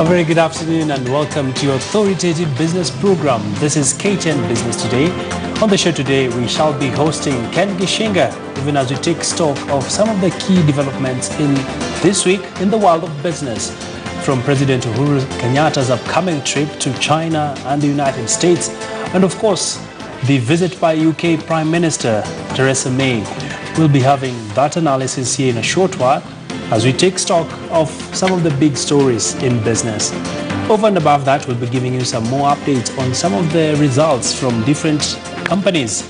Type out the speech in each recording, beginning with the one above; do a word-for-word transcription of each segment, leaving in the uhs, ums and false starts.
A very good afternoon and welcome to your authoritative business program. This is K T N Business Today. On the show today, we shall be hosting Ken Gichinga, even as we take stock of some of the key developments in this week in the world of business, from President Uhuru Kenyatta's upcoming trip to China and the United States, and of course, the visit by U K Prime Minister Theresa May. We'll be having that analysis here in a short while, as we take stock of some of the big stories in business. Over and above that, we'll be giving you some more updates on some of the results from different companies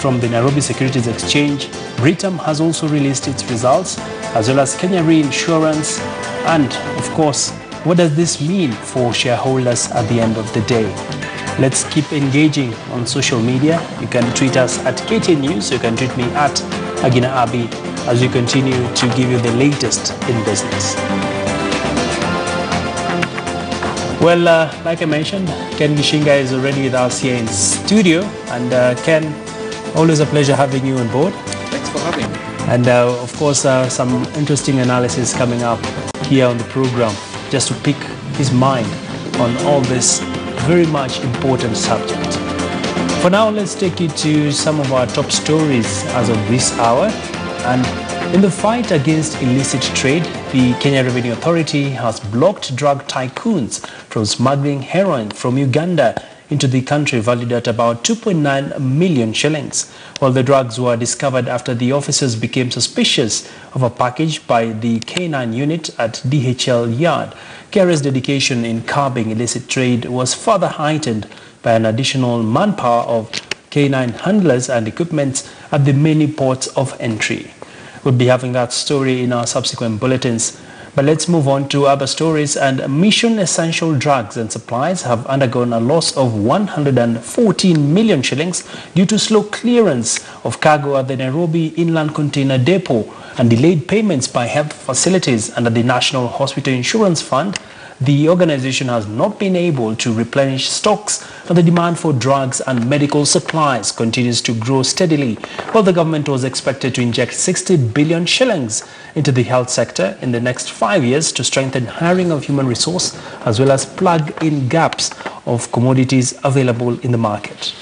from the Nairobi Securities Exchange. Britam has also released its results, as well as Kenya Reinsurance. And of course, what does this mean for shareholders at the end of the day? Let's keep engaging on social media. You can tweet us at K T N News. You can tweet me at Agina Abi, as we continue to give you the latest in business. Well, uh, like I mentioned, Ken Mishinga is already with us here in studio. And uh, Ken, always a pleasure having you on board. Thanks for having me. And uh, of course, uh, some interesting analysis coming up here on the program, just to pick his mind on all this very much important subject. For now, let's take you to some of our top stories as of this hour. And in the fight against illicit trade, the Kenya Revenue Authority has blocked drug tycoons from smuggling heroin from Uganda into the country, valued at about two point nine million shillings. While the drugs were discovered after the officers became suspicious of a package by the K nine unit at D H L yard. K R's dedication in curbing illicit trade was further heightened by an additional manpower of K nine handlers and equipment at the many ports of entry. We'll be having that story in our subsequent bulletins. But let's move on to other stories. And Mission Essential Drugs and Supplies have undergone a loss of one hundred fourteen million shillings due to slow clearance of cargo at the Nairobi Inland Container Depot and delayed payments by health facilities under the National Hospital Insurance Fund. The organization has not been able to replenish stocks, and the demand for drugs and medical supplies continues to grow steadily, while the government was expected to inject sixty billion shillings into the health sector in the next five years to strengthen hiring of human resource, as well as plug in gaps of commodities available in the market.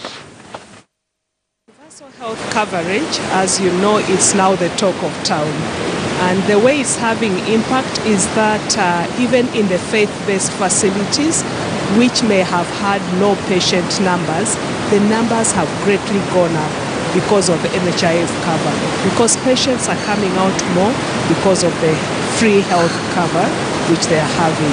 Universal health coverage, as you know, is now the talk of town. And the way it's having impact is that uh, even in the faith-based facilities, which may have had low patient numbers, the numbers have greatly gone up because of N H I F cover. Because patients are coming out more because of the free health cover which they are having.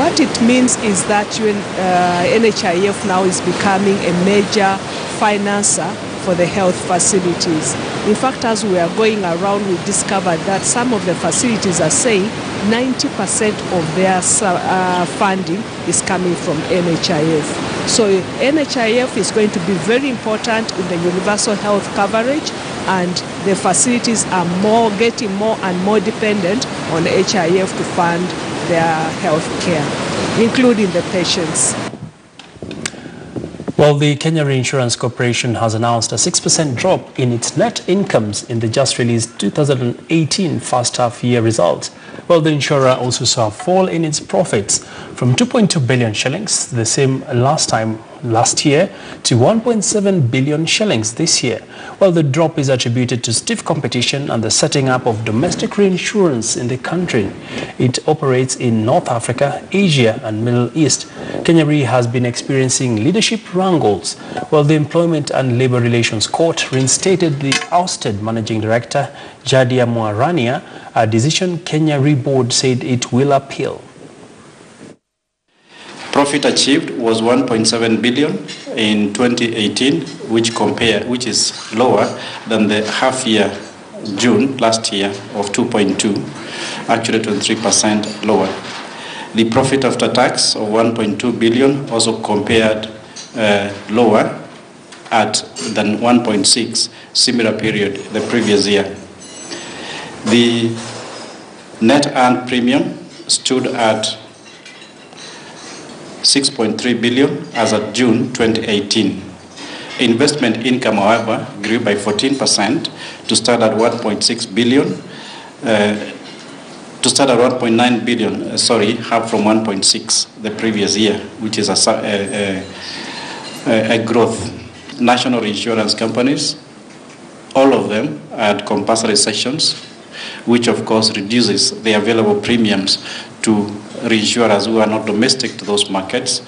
What it means is that uh, N H I F now is becoming a major financer for the health facilities. In fact, as we are going around, we discovered that some of the facilities are saying ninety percent of their uh, funding is coming from N H I F. So N H I F is going to be very important in the universal health coverage, and the facilities are more getting more and more dependent on H I F to fund their health care, including the patients. Well, the Kenya Reinsurance Corporation has announced a six percent drop in its net incomes in the just-released two thousand eighteen first-half year results. Well, the insurer also saw a fall in its profits from two point two billion shillings, the same last time last year, to one point seven billion shillings this year. Well, the drop is attributed to stiff competition and the setting up of domestic reinsurance in the country. It operates in North Africa, Asia, and Middle East. Kenya Re has been experiencing leadership wrangles, while the Employment and Labour Relations Court reinstated the ousted managing director, Jadia Mwarania, a decision Kenya Re board said it will appeal. Profit achieved was one point seven billion in twenty eighteen, which compare, which is lower than the half year June last year of two point two, actually twenty-three percent lower. The profit after tax of one point two billion also compared uh, lower at than one point six similar period the previous year. The net earned premium stood at six point three billion as of June twenty eighteen. Investment income, however, grew by fourteen percent to start at one point six billion uh, to start at one point nine billion, uh, sorry, up from one point six the previous year, which is a, a, a, a growth. National insurance companies, all of them had compulsory sessions, which of course reduces the available premiums to reinsurers who are not domestic to those markets.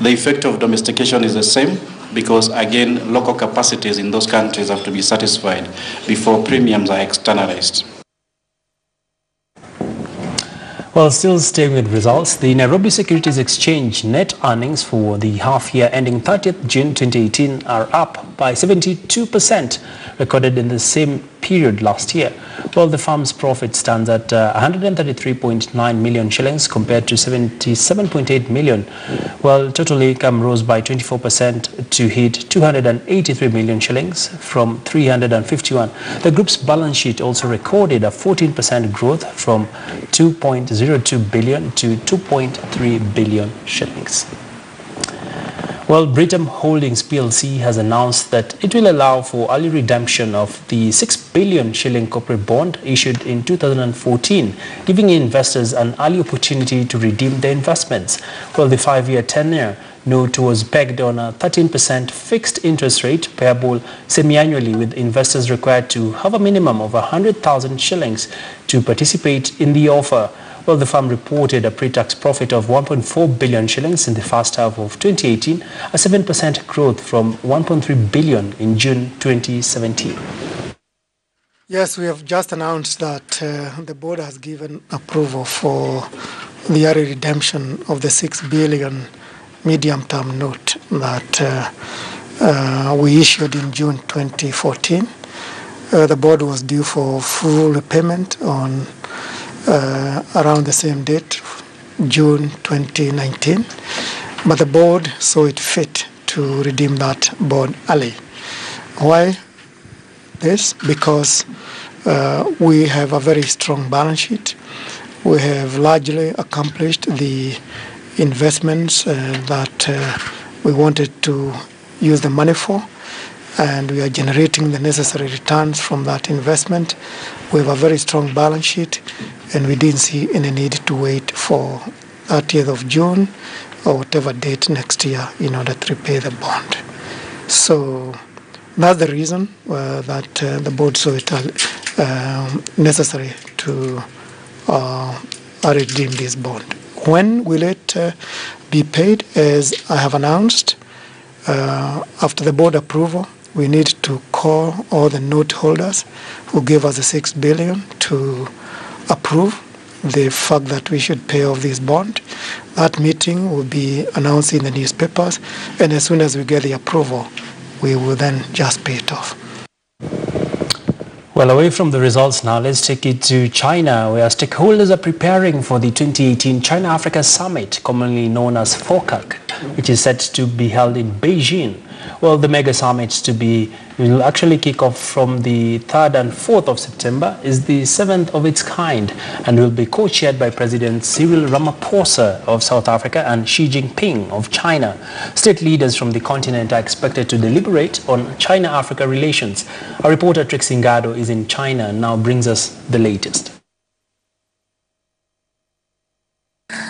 The effect of domestication is the same, because again, local capacities in those countries have to be satisfied before premiums are externalized. Well, still staying with results, the Nairobi Securities Exchange net earnings for the half year ending thirtieth June twenty eighteen are up by seventy-two percent recorded in the same period last year. Well, the firm's profit stands at uh, one hundred thirty-three point nine million shillings compared to seventy-seven point eight million. Well, total income rose by twenty-four percent to hit two hundred eighty-three million shillings from three hundred fifty-one. The group's balance sheet also recorded a fourteen percent growth from two point zero two billion to two point three billion shillings. Well, Britam Holdings P L C has announced that it will allow for early redemption of the six billion shilling corporate bond issued in two thousand fourteen, giving investors an early opportunity to redeem their investments. Well, the five-year tenure note was pegged on a thirteen percent fixed interest rate payable semi-annually, with investors required to have a minimum of one hundred thousand shillings to participate in the offer. Well, the firm reported a pre-tax profit of one point four billion shillings in the first half of twenty eighteen, a seven percent growth from one point three billion in June twenty seventeen. Yes, we have just announced that uh, the board has given approval for the early redemption of the six billion medium-term note that uh, uh, we issued in June twenty fourteen. Uh, the board was due for full repayment on Uh, around the same date, June twenty nineteen, but the board saw it fit to redeem that bond early. Why this? Because uh, we have a very strong balance sheet. We have largely accomplished the investments uh, that uh, we wanted to use the money for, and we are generating the necessary returns from that investment. We have a very strong balance sheet, and we didn't see any need to wait for thirtieth of June or whatever date next year in order to repay the bond. So that's the reason uh, that uh, the board saw it uh, necessary to uh, redeem this bond. When will it uh, be paid? As I have announced, uh, after the board approval, we need to call all the note holders who gave us the six billion dollars to approve the fact that we should pay off this bond. That meeting will be announced in the newspapers, and as soon as we get the approval, we will then just pay it off. Well, away from the results now, let's take it to China, where stakeholders are preparing for the twenty eighteen China-Africa Summit, commonly known as FOCAC, which is set to be held in Beijing. Well, the mega summits to be will actually kick off from the third and fourth of September, is the seventh of its kind, and will be co-chaired by President Cyril Ramaphosa of South Africa and Xi Jinping of China. State leaders from the continent are expected to deliberate on China-Africa relations. Our reporter Trixie Ngado is in China and now brings us the latest.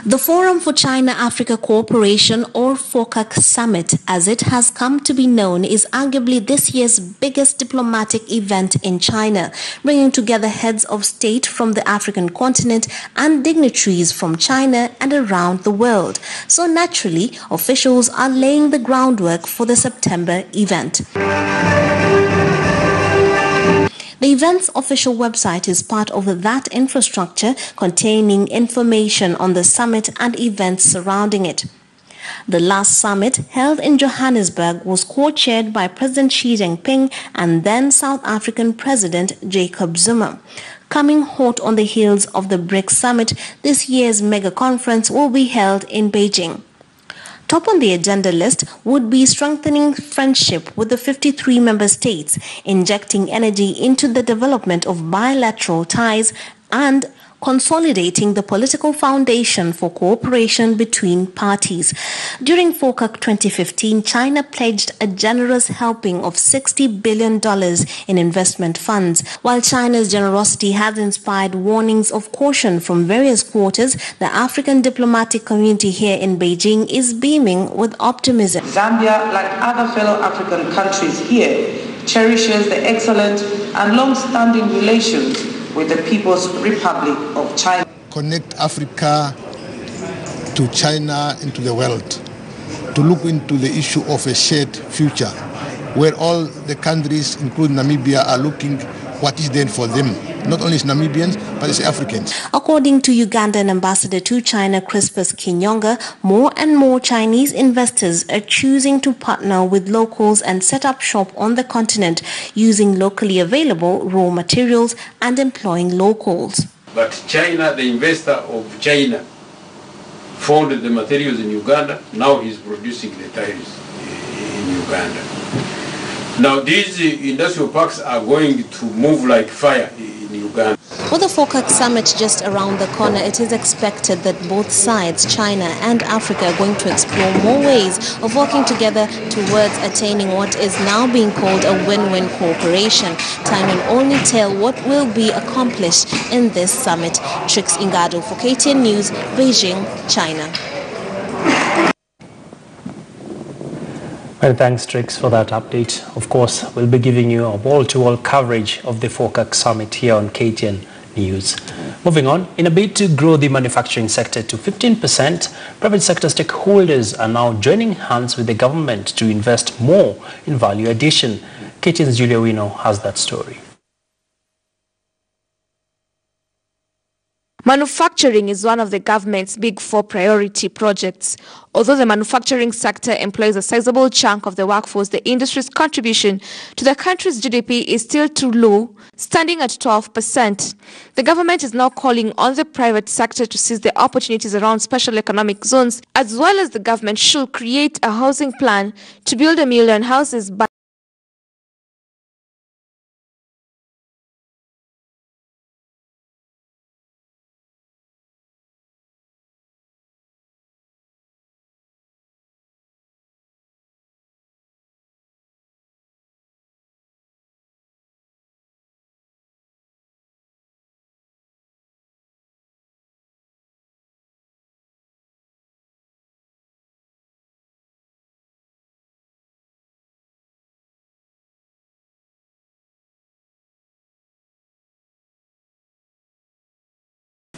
The Forum for China-Africa Cooperation, or FOCAC Summit, as it has come to be known, is arguably this year's biggest diplomatic event in China, bringing together heads of state from the African continent and dignitaries from China and around the world. So naturally, officials are laying the groundwork for the September event. The event's official website is part of that infrastructure, containing information on the summit and events surrounding it. The last summit, held in Johannesburg, was co-chaired by President Xi Jinping and then South African President Jacob Zuma. Coming hot on the heels of the BRICS summit, this year's mega conference will be held in Beijing. Top on the agenda list would be strengthening friendship with the fifty-three member states, injecting energy into the development of bilateral ties, and consolidating the political foundation for cooperation between parties. During FOCAC twenty fifteen, China pledged a generous helping of sixty billion dollars in investment funds. While China's generosity has inspired warnings of caution from various quarters, the African diplomatic community here in Beijing is beaming with optimism. Zambia, like other fellow African countries here, cherishes the excellent and long-standing relations with the People's Republic of China. Connect Africa to China and to the world, to look into the issue of a shared future, where all the countries, including Namibia, are looking what is there for them. Not only as Namibians, but as Africans. According to Ugandan ambassador to China, Crispus Kinyonga, more and more Chinese investors are choosing to partner with locals and set up shop on the continent, using locally available raw materials and employing locals. But China, the investor of China, found the materials in Uganda. Now he's producing the tiles in Uganda. Now these industrial parks are going to move like fire. With the FOCAC summit just around the corner, it is expected that both sides, China and Africa, are going to explore more ways of working together towards attaining what is now being called a win-win cooperation. Time will only tell what will be accomplished in this summit. Trixie Ngado for K T N News, Beijing, China. Well, thanks, Trix, for that update. Of course, we'll be giving you a wall-to-wall coverage of the FOCAC Summit here on K T N News. Moving on, in a bid to grow the manufacturing sector to fifteen percent, private sector stakeholders are now joining hands with the government to invest more in value addition. K T N's Julio Ino has that story. Manufacturing is one of the government's big four priority projects. Although the manufacturing sector employs a sizable chunk of the workforce, the industry's contribution to the country's G D P is still too low, standing at twelve percent. The government is now calling on the private sector to seize the opportunities around special economic zones, as well as the government should create a housing plan to build a million houses by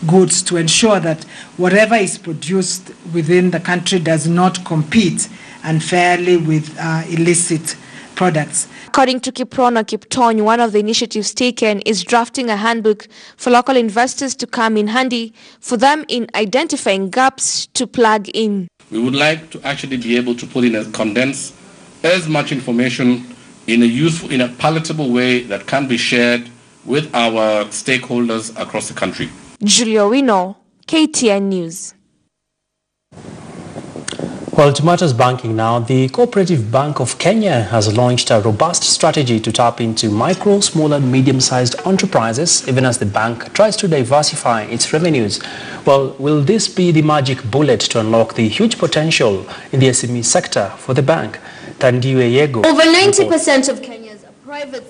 goods to ensure that whatever is produced within the country does not compete unfairly with uh, illicit products. According to Kiprono Kiptoni, one of the initiatives taken is drafting a handbook for local investors to come in handy for them in identifying gaps to plug in. We would like to actually be able to put in and condense as much information in a useful, in a palatable way that can be shared with our stakeholders across the country. Julio Wino, K T N News. Well, to matters banking now, the Cooperative Bank of Kenya has launched a robust strategy to tap into micro, small and medium-sized enterprises, even as the bank tries to diversify its revenues. Well, will this be the magic bullet to unlock the huge potential in the S M E sector for the bank? Tendai Wegego. Over ninety percent of Kenya's private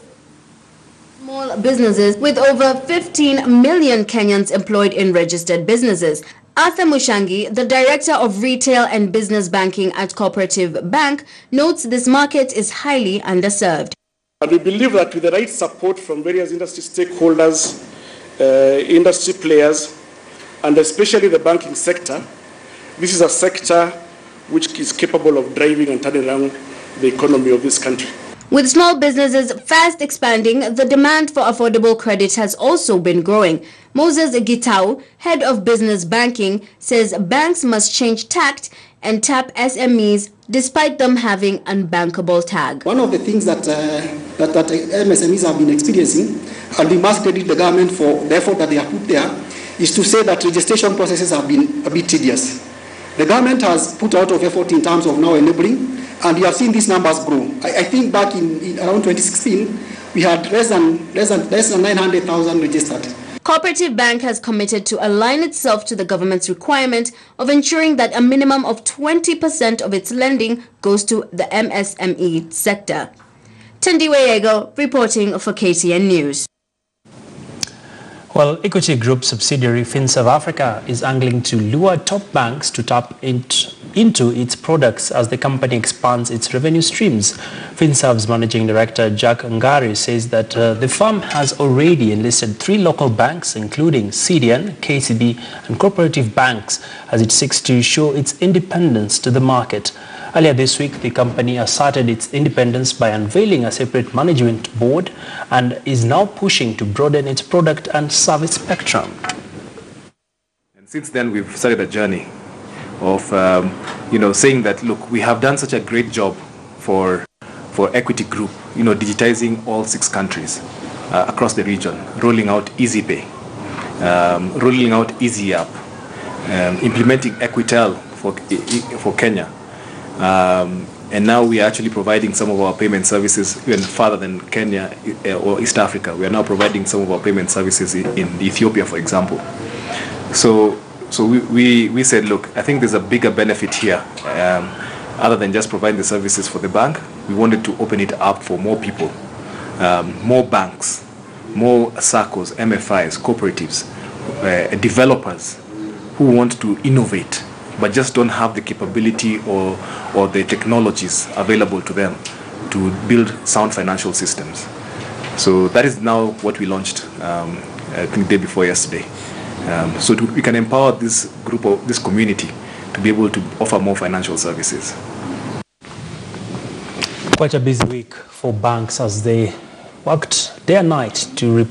small businesses, with over fifteen million Kenyans employed in registered businesses. Arthur Mushangi, the Director of Retail and Business Banking at Cooperative Bank, notes this market is highly underserved. And we believe that with the right support from various industry stakeholders, uh, industry players, and especially the banking sector, this is a sector which is capable of driving and turning around the economy of this country. With small businesses fast expanding, the demand for affordable credit has also been growing. Moses Gitau, head of business banking, says banks must change tact and tap S M Es despite them having unbankable tag. One of the things that, uh, that, that M S M Es have been experiencing, and we must credit the government for the effort that they have put there, is to say that registration processes have been a bit tedious. The government has put out of effort in terms of now enabling, and we have seen these numbers grow. I, I think back in, in around twenty sixteen, we had less than, less than, less than nine hundred thousand registered. Cooperative Bank has committed to align itself to the government's requirement of ensuring that a minimum of twenty percent of its lending goes to the M S M E sector. Tendai Wegego reporting for K T N News. Well, Equity Group subsidiary FinServe Africa is angling to lure top banks to tap into into its products as the company expands its revenue streams. FinServe's managing director Jack Ngari says that uh, the firm has already enlisted three local banks, including C D N, K C B and Cooperative Banks, as it seeks to show its independence to the market. Earlier this week, the company asserted its independence by unveiling a separate management board and is now pushing to broaden its product and service spectrum. And since then, we've started a journey of um, you know, saying that, look, we have done such a great job for for Equity Group, you know, digitizing all six countries uh, across the region, rolling out EasyPay, um, rolling out EasyApp, um, implementing Equitel for for Kenya, um, and now we are actually providing some of our payment services even farther than Kenya or East Africa. We are now providing some of our payment services in Ethiopia, for example. So. So we, we, we said, look, I think there's a bigger benefit here um, other than just providing the services for the bank. We wanted to open it up for more people, um, more banks, more S A C C Os, M F Is, cooperatives, uh, developers who want to innovate but just don't have the capability or, or the technologies available to them to build sound financial systems. So that is now what we launched, um, I think, the day before yesterday. Um, so to, we can empower this group of this community to be able to offer more financial services. Quite a busy week for banks as they worked day and night to report.